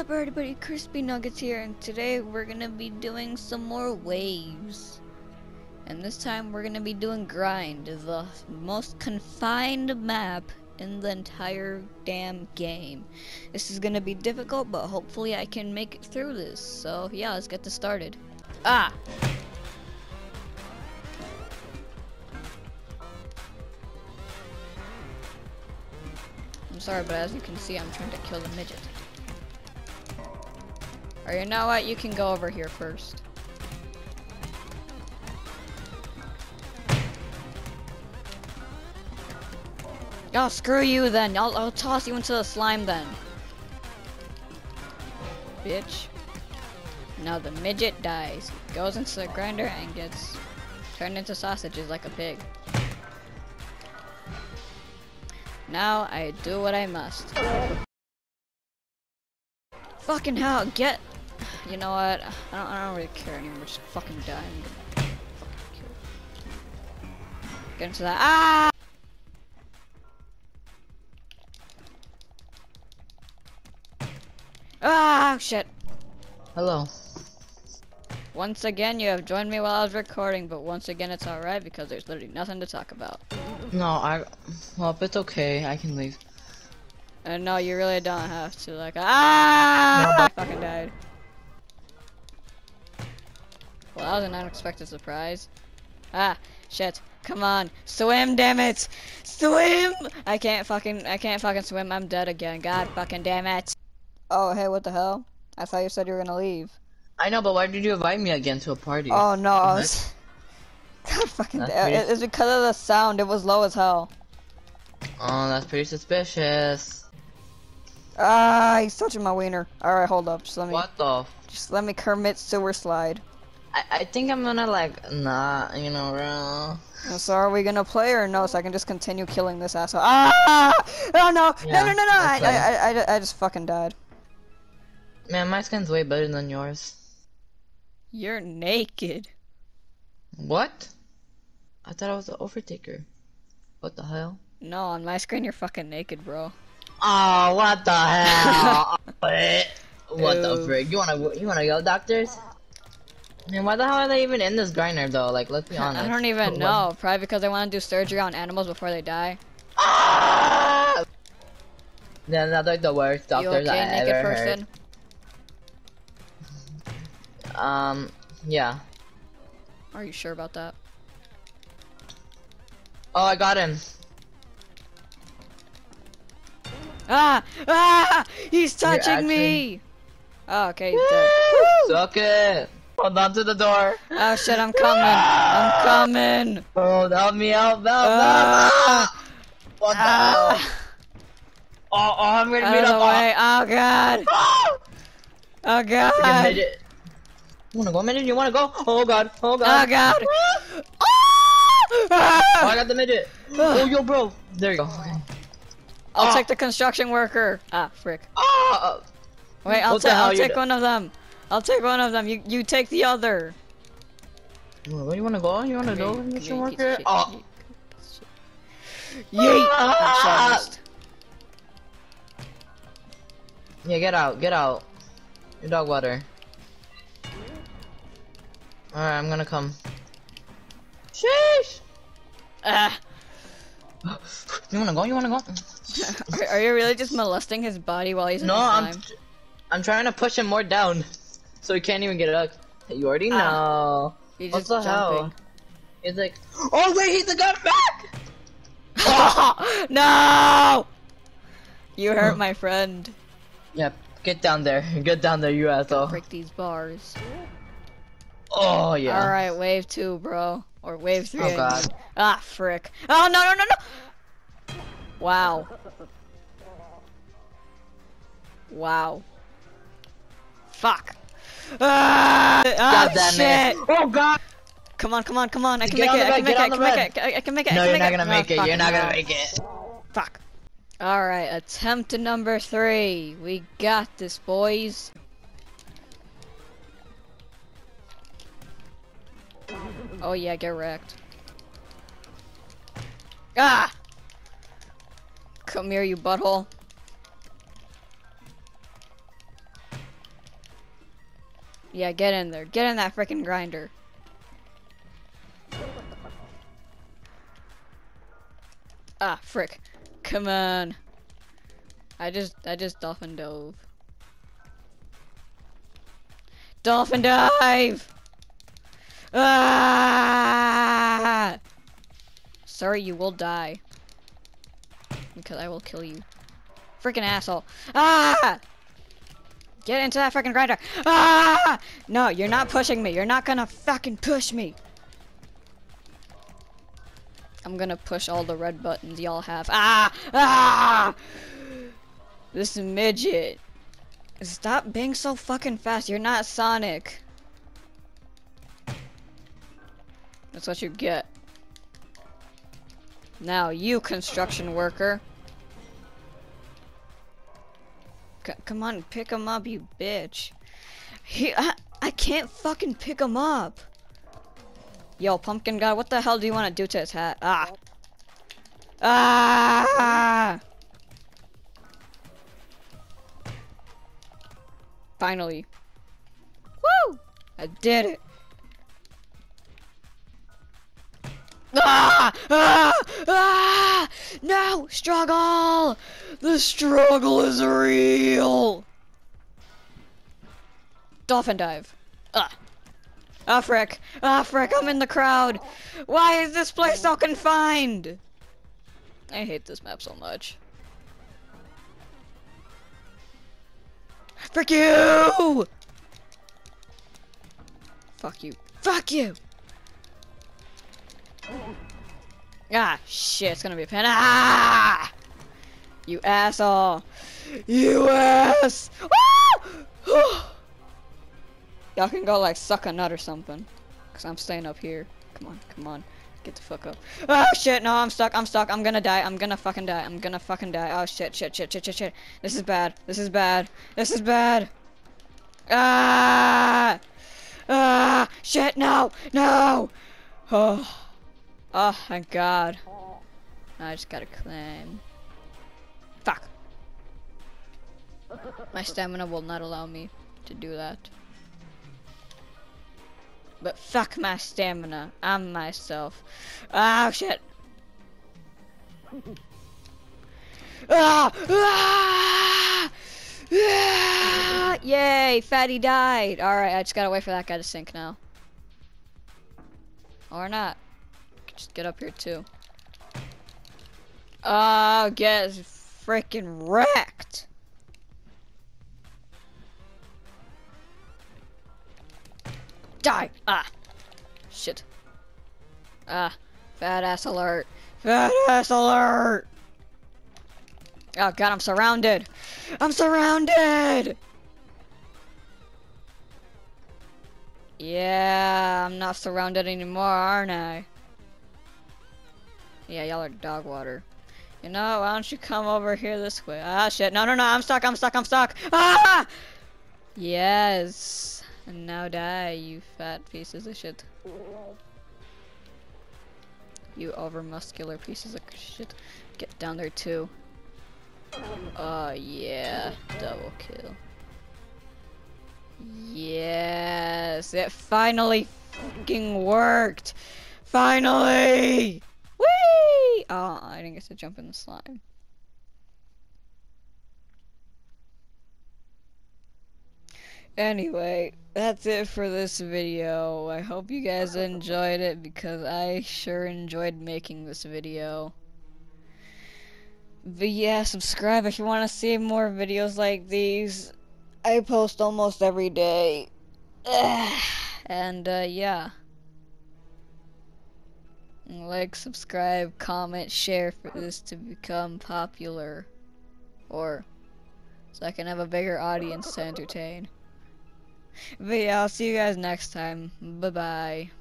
up everybody, Crispy Nuggets here, and today we're gonna be doing some more waves. And this time we're gonna be doing Grind, the most confined map in the entire damn game. This is gonna be difficult, but hopefully I can make it through this. So yeah, let's get this started. Ah! I'm sorry, but as you can see, I'm trying to kill the midget. Or you know what? You can go over here first. Oh, screw you then. I'll toss you into the slime then. Bitch. Now the midget dies. Goes into the grinder and gets turned into sausages like a pig. Now I do what I must. Fucking hell, get... You know what? I don't really care anymore. Just fucking die. Fucking get into that. Ah! Ah! Shit. Hello. Once again, you have joined me while I was recording, but once again, it's alright because there's literally nothing to talk about. No, well, it's okay. I can leave. No, you really don't have to. Like, ah! I fucking died. Well, that was an unexpected surprise. Ah, shit. Come on, swim, damn it! Swim! I can't fucking swim. I'm dead again. God fucking damn it! Oh, hey, what the hell? I thought you said you were gonna leave. I know, but why did you invite me again to a party? Oh no, I was... God fucking damn it! It's because of the sound. It was low as hell. Oh, that's pretty suspicious. Ah, he's touching my wiener. Alright, hold up. Just let me. What the? Just let me Kermit sewer slide. I think I'm gonna, like, nah, you know, bro. So are we gonna play or no? So I can just continue killing this asshole. Ah! Oh no! Yeah, no! I just fucking died. Man, my skin's way better than yours. You're naked. What? I thought I was the overtaker. What the hell? No, on my screen you're fucking naked, bro. Oh, what the hell? What Ew. The frick? You wanna go, doctors? Man, why the hell are they even in this grinder though? Like, let's be honest. I don't even know. Probably because they want to do surgery on animals before they die. Ah! Yeah, that's like the worst doctors I ever heard. Yeah. Are you sure about that? Oh, I got him. Ah! Ah! He's touching me! Oh, okay, he's dead. Suck it! Hold on to the door. Oh shit, I'm coming. I'm coming. Oh, help me out, help. What the hell? Oh, I'm gonna beat up. Oh god. Oh god. You wanna go, midget? You wanna go? Oh god. Oh god. Oh god. Oh, I got the midget. Oh, yo, bro. There you go. Okay. I'll take the construction worker. Ah, frick. Wait, I'll take one of them. I'll take one of them. You take the other. Where you wanna go? You wanna go, construction worker? Oh. Yeah, get out. Get out. Your dog water. Alright, I'm gonna come. Sheesh! Ah. You wanna go? You wanna go? Are you really just molesting his body while he's in slime? No, I'm trying to push him more down, so he can't even get it up. You already know. He's what the hell? He's like, oh wait, he's a gun back! Oh, no! You hurt my friend. Yep, get down there. Get down there, you asshole. Break these bars. Oh yeah. All right, wave 2, bro, or wave 3. Oh god. Ah, frick. Oh no! Wow. Wow. Fuck. Ah, god damn it. Oh god. Come on. I can make it. I can make it. No, you're not gonna make it. You're not gonna make it. Fuck. All right, attempt number 3. We got this, boys. Oh yeah, get wrecked. Ah! Come here, you butthole. Yeah, get in there. Get in that freaking grinder. Ah, frick. Come on. I just dolphin dove. Dolphin dive! Ah! Sorry, you will die. Because I will kill you. Freaking asshole. Ah! Get into that freaking grinder. Ah! No, you're not pushing me. You're not gonna fucking push me. I'm gonna push all the red buttons y'all have. Ah! Ah! This midget. Stop being so fucking fast. You're not Sonic. That's what you get. Now, you construction worker. Come on, pick him up, you bitch. I can't fucking pick him up. Yo, pumpkin guy, what the hell do you want to do to his hat? Ah. Ah! Finally. Woo! I did it. Ah! Ah! Ah! No! Struggle! The struggle is real! Dolphin dive. Ah! Ah, frick! Ah, frick! I'm in the crowd! Why is this place so confined? I hate this map so much. Frick you! Fuck you. Fuck you! Ah, shit, it's gonna be a pen. Ah! You asshole! You ass! Y'all can go, like, suck a nut or something. Because I'm staying up here. Come on, come on. Get the fuck up. Oh, shit, no, I'm stuck, I'm stuck. I'm gonna die, I'm gonna fucking die, I'm gonna fucking die. Oh, shit, shit, shit, shit, shit, shit. This is bad, this is bad, this is bad. Ah! Ah! Shit, no! No! Oh. Oh, thank God. I just gotta climb. Fuck. My stamina will not allow me to do that. But fuck my stamina. I'm myself. Oh, shit. Ah! Ah! Ah! Yay, fatty died. Alright, I just gotta wait for that guy to sink now. Or not. Just get up here too. Oh, get freaking wrecked. Die! Ah! Shit. Ah. Fat ass alert. Fat ass alert! Oh god, I'm surrounded! I'm surrounded! Yeah, I'm not surrounded anymore, aren't I? Yeah, y'all are dog water. You know, why don't you come over here this way? Ah, shit. No, no, no. I'm stuck. I'm stuck. I'm stuck. Ah! Yes. And now die, you fat pieces of shit. You overmuscular pieces of shit. Get down there, too. Oh, yeah. Double kill. Yes. It finally fucking worked. Finally! Whee! Oh, I didn't get to jump in the slime. Anyway, that's it for this video. I hope you guys enjoyed it because I sure enjoyed making this video. But yeah, subscribe if you want to see more videos like these. I post almost every day. And yeah. Like, subscribe, comment, share for this to become popular, or so I can have a bigger audience to entertain. But yeah, I'll see you guys next time. Bye-bye.